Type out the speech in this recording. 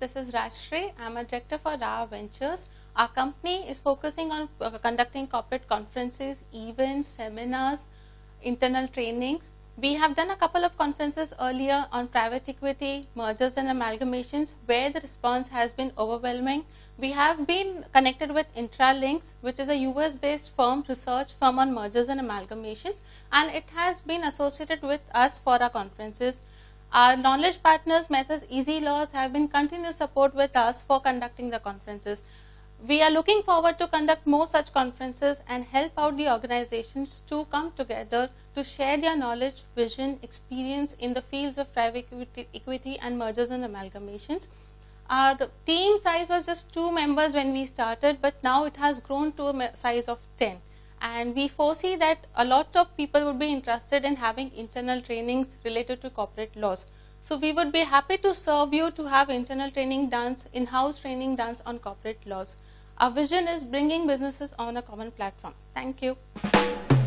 This is Rajshri. I'm a director for RAH Ventures. Our company is focusing on conducting corporate conferences, events, seminars, internal trainings. We have done a couple of conferences earlier on private equity, mergers and amalgamations, where the response has been overwhelming. We have been connected with Intralinks, which is a US-based firm, research firm on mergers and amalgamations, and it has been associated with us for our conferences. Our knowledge partners, Messrs. Easy Laws, have been continuous support with us for conducting the conferences. We are looking forward to conduct more such conferences and help out the organizations to come together to share their knowledge, vision, experience in the fields of private equity and mergers and amalgamations. Our team size was just 2 members when we started, but now it has grown to a size of 10. And we foresee that a lot of people would be interested in having internal trainings related to corporate laws. So we would be happy to serve you to have internal training done, in-house training done on corporate laws. Our vision is bringing businesses on a common platform. Thank you.